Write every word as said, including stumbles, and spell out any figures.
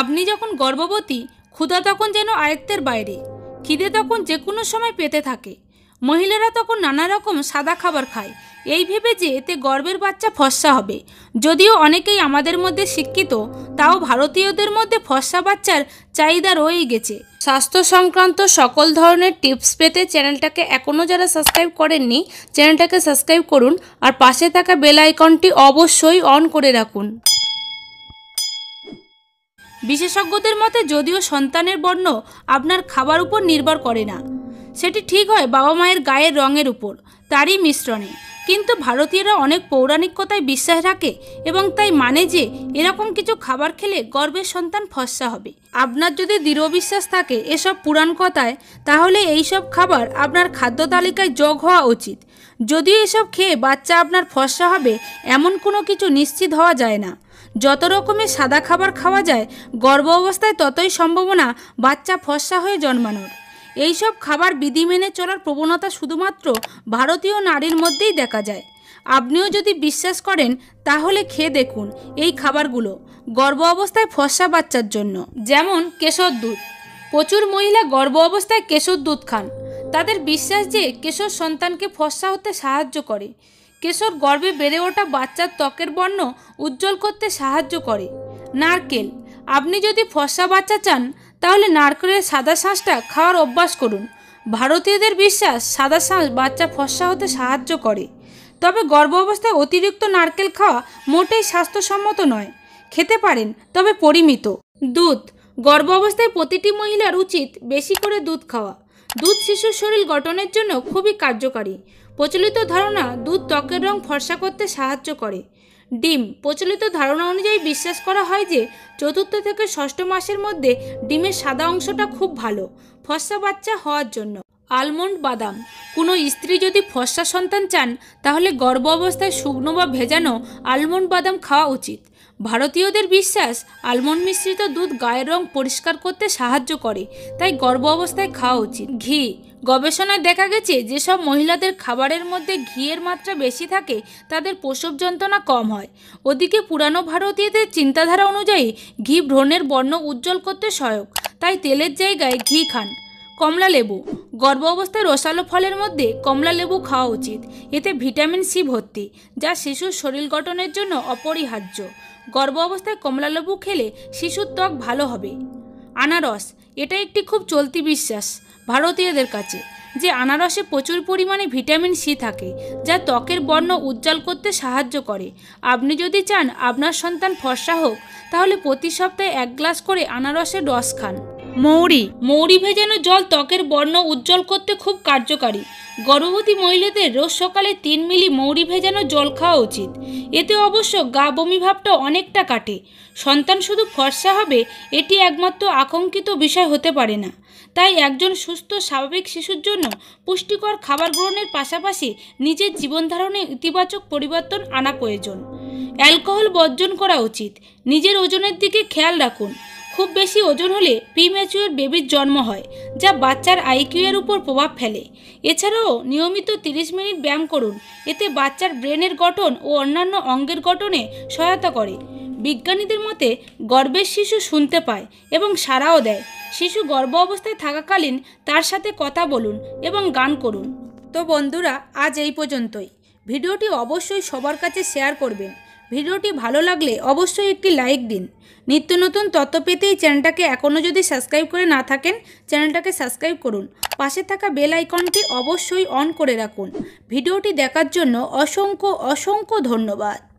আপনি যখন গর্ভবতী, ক্ষুধা তখন যেন আয়ত্তের বাইরে, খিদে তখন যে কোনো সময় পেতে থাকে। মহিলারা তখন নানা রকম সাদা খাবার খায় এই ভেবে যে এতে গর্ভের বাচ্চা ফর্সা হবে। যদিও অনেকেই আমাদের মধ্যে শিক্ষিত, তাও ভারতীয়দের মধ্যে ফর্সা বাচ্চার চাহিদা রয়েই গেছে। স্বাস্থ্য সংক্রান্ত সকল ধরনের টিপস পেতে চ্যানেলটাকে এখনও যারা সাবস্ক্রাইব করেননি, চ্যানেলটাকে সাবস্ক্রাইব করুন আর পাশে থাকা বেল আইকনটি অবশ্যই অন করে রাখুন। বিশেষজ্ঞদের মতে যদিও সন্তানের বর্ণ আপনার খাবার উপর নির্ভর করে না, সেটি ঠিক হয় বাবা মায়ের গায়ের রঙের উপর, তারই মিশ্রণে। কিন্তু ভারতীয়রা অনেক পৌরাণিক কথায় বিশ্বাস রাখে এবং তাই মানে যে এরকম কিছু খাবার খেলে গর্ভের সন্তান ফর্সা হবে। আপনার যদি দৃঢ় বিশ্বাস থাকে এসব পুরাণ কথায়, তাহলে এইসব খাবার আপনার খাদ্য তালিকায় যোগ হওয়া উচিত। যদিও এসব খেয়ে বাচ্চা আপনার ফর্সা হবে এমন কোনো কিছু নিশ্চিত হওয়া যায় না। যত রকমের সাদা খাবার খাওয়া যায়, গর্ভ অবস্থায় ততই সম্ভাবনা বাচ্চা ফর্সা হয়ে জন্মানোর। এইসব খাবার বিধি মেনে চলার প্রবণতা শুধুমাত্র ভারতীয় নারীর মধ্যেই দেখা যায়। আপনিও যদি বিশ্বাস করেন তাহলে খেয়ে দেখুন এই খাবারগুলো গর্ভ অবস্থায় ফর্সা বাচ্চার জন্য। যেমন কেশর দুধ। প্রচুর মহিলা গর্ভ অবস্থায় কেশর দুধ খান। তাদের বিশ্বাস যে কেশর সন্তানকে ফর্সা হতে সাহায্য করে। কেশর গর্ভে বেড়ে ওঠা বাচ্চার ত্বকের বর্ণ উজ্জ্বল করতে সাহায্য করে। নারকেল। আপনি যদি ফর্সা বাচ্চা চান তাহলে নারকেলের সাদা শাঁসটা খাওয়ার অভ্যাস করুন। ভারতীয়দের বিশ্বাস সাদা শাঁস বাচ্চা ফর্সা হতে সাহায্য করে। তবে গর্ভ অবস্থায় অতিরিক্ত নারকেল খাওয়া মোটেই স্বাস্থ্যসম্মত নয়। খেতে পারেন, তবে পরিমিত। দুধ। গর্ভ অবস্থায় প্রতিটি মহিলার উচিত বেশি করে দুধ খাওয়া। দুধ শিশুর শরীর গঠনের জন্য খুবই কার্যকারী। প্রচলিত ধারণা দুধ ত্বকের রং ফর্সা করতে সাহায্য করে। ডিম। প্রচলিত ধারণা অনুযায়ী বিশ্বাস করা হয় যে চতুর্থ থেকে ষষ্ঠ মাসের মধ্যে ডিমের সাদা অংশটা খুব ভালো ফর্সা বাচ্চা হওয়ার জন্য। আলমন্ড বাদাম। কোনো স্ত্রী যদি ফর্সা সন্তান চান তাহলে গর্ভ অবস্থায় শুকনো বা ভেজানো আলমন্ড বাদাম খাওয়া উচিত। ভারতীয়দের বিশ্বাস আলমন্ড মিশ্রিত দুধ গায়ের রং পরিষ্কার করতে সাহায্য করে, তাই গর্ভ অবস্থায় খাওয়া উচিত। ঘি। গবেষণায় দেখা গেছে যেসব মহিলাদের খাবারের মধ্যে ঘিয়ের মাত্রা বেশি থাকে তাদের প্রসব যন্ত্রণা কম হয়। ওদিকে পুরানো ভারতীয়দের চিন্তাধারা অনুযায়ী ঘি ভ্রণের বর্ণ উজ্জ্বল করতে সহায়ক, তাই তেলের জায়গায় ঘি খান। কমলা লেবু। গর্ভ অবস্থায় রসালো ফলের মধ্যে কমলা লেবু খাওয়া উচিত। এতে ভিটামিন সি ভর্তি, যা শিশুর শরীর গঠনের জন্য অপরিহার্য। গর্ভ অবস্থায় কমলা লেবু খেলে শিশুর ত্বক ভালো হবে। আনারস। এটা একটি খুব চলতি বিশ্বাস ভারতীয়দের কাছে যে আনারসে প্রচুর পরিমাণে ভিটামিন সি থাকে, যা ত্বকের বর্ণ উজ্জ্বল করতে সাহায্য করে। আপনি যদি চান আপনার সন্তান ফর্সা হোক তাহলে প্রতি সপ্তাহে এক গ্লাস করে আনারসের রস খান। মৌরি। মৌরি ভেজানো জল ত্বকের বর্ণ উজ্জ্বল করতে খুব কার্যকারী। গর্ভবতী মহিলাদের রোজ সকালে তিন মিলি মৌরি ভেজানো জল খাওয়া উচিত। এতে অবশ্য গা বমি ভাবটা অনেকটা কাটে। সন্তান শুধু ফর্সা হবে এটি একমাত্র আকাঙ্ক্ষিত বিষয় হতে পারে না, তাই একজন সুস্থ স্বাভাবিক শিশুর জন্য পুষ্টিকর খাবার গ্রহণের পাশাপাশি নিজের জীবনধারণে ইতিবাচক পরিবর্তন আনা প্রয়োজন। অ্যালকোহল বর্জন করা উচিত। নিজের ওজনের দিকে খেয়াল রাখুন। খুব বেশি ওজন হলে প্রিম্যাচিওর বেবির জন্ম হয়, যা বাচ্চার আইকিউ এর উপর প্রভাব ফেলে। এছাড়াও নিয়মিত তিরিশ মিনিট ব্যায়াম করুন, এতে বাচ্চার ব্রেনের গঠন ও অন্যান্য অঙ্গের গঠনে সহায়তা করে। বিজ্ঞানীদের মতে গর্ভের শিশু শুনতে পায় এবং সাড়াও দেয়। শিশু গর্ভ অবস্থায় থাকাকালীন তার সাথে কথা বলুন এবং গান করুন। তো বন্ধুরা, আজ এই পর্যন্তই। ভিডিওটি অবশ্যই সবার কাছে শেয়ার করবেন। ভিডিওটি ভালো লাগলে অবশ্যই একটি লাইক দিন। নিত্য নতুন তথ্য পেতে এই চ্যানেলটাকে এখনও যদি সাবস্ক্রাইব করে না থাকেন, চ্যানেলটাকে সাবস্ক্রাইব করুন। পাশে থাকা বেল আইকনটি অবশ্যই অন করে রাখুন। ভিডিওটি দেখার জন্য অসংখ্য অসংখ্য ধন্যবাদ।